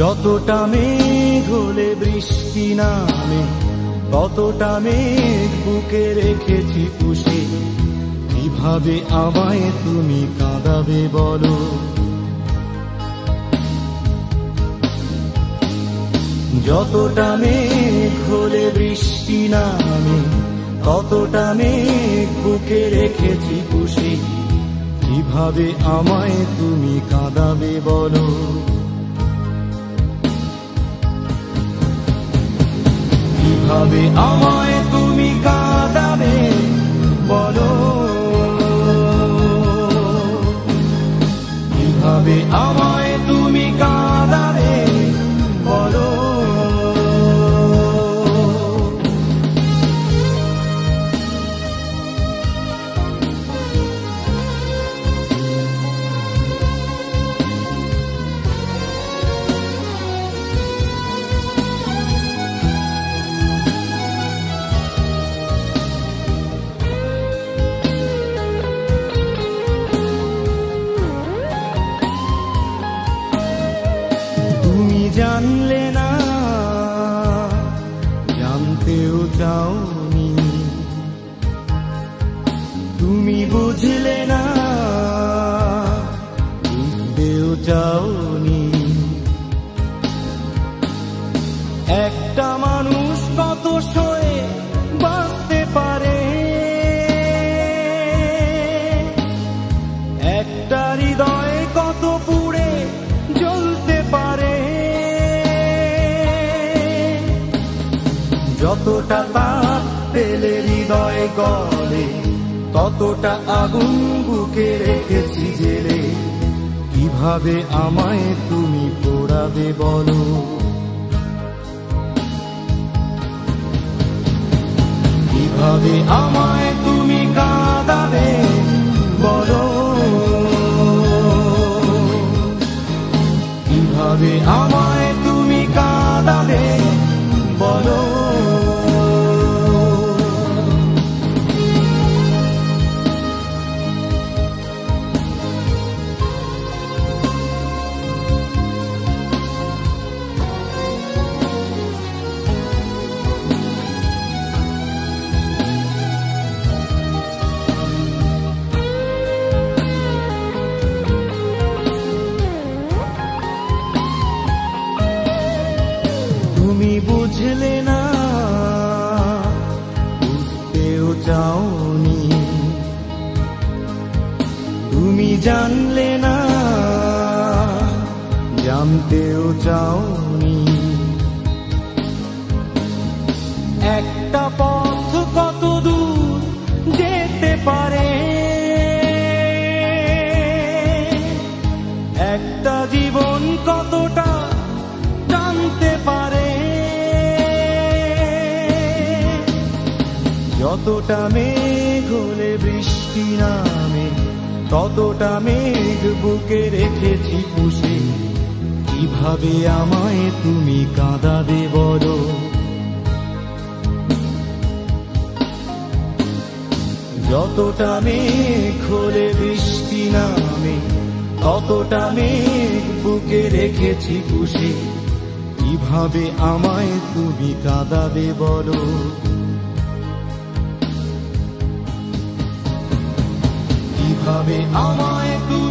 যতটা মেঘ হলে বৃষ্টি নামে, ততটা মেঘ বুকে রেখেছি পুষে। কিভাবে আমায় তুমি কাঁদাবে বলো? যতটা মেঘ হলে বৃষ্টি নামে, ততটা মেঘ বুকে রেখেছি পুষে। কিভাবে আমায় তুমি কাঁদাবে বলো? কিভাবে আমায় তুমি কাঁদাবে বলো? কিভাবে আমায় তুমি কাঁদাবে বলো? জানলে না, জানতেও চাওনি। তুমি বুঝলে না, বুঝতেও চাওনি। একটা মানুষ কত সয়ে বাঁচতে পারে, একটা হৃদয় কত পুড়ে জ্বলতে পারে। যতটা তাপ পেলে হৃদয়ে গলে, ততটা আগুন বুকে রেখেছি জেলে। কিভাবে আমায় তুমি পোড়াবে বলো? কিভাবে আমায় তুমি কাঁদাবে বলো? কিভাবে আমায় তুমি কাঁদাবে বলো? তুমি বুঝলে না, বুঝতেও চাওনি। তুমি জানলে না, জানতেও চাওনি। একটা পথ কত দূর যেতে পারে, একটা জীবন কতটা জানতে পারে। যতটা মেঘ হলে বৃষ্টি নামে, ততটা মেঘ বুকে রেখেছি পুষে। কিভাবে আমায় তুমি কাঁদাবে বলো? যতটা মেঘ হলে বৃষ্টি নামে, ততটা মেঘ বুকে রেখেছি পুষে। কিভাবে আমায় তুমি কাঁদাবে বলো? কিভাবে আমায় তুমি